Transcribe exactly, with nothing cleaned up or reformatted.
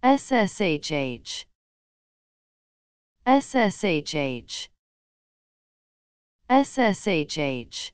S S H H S S H H S S H H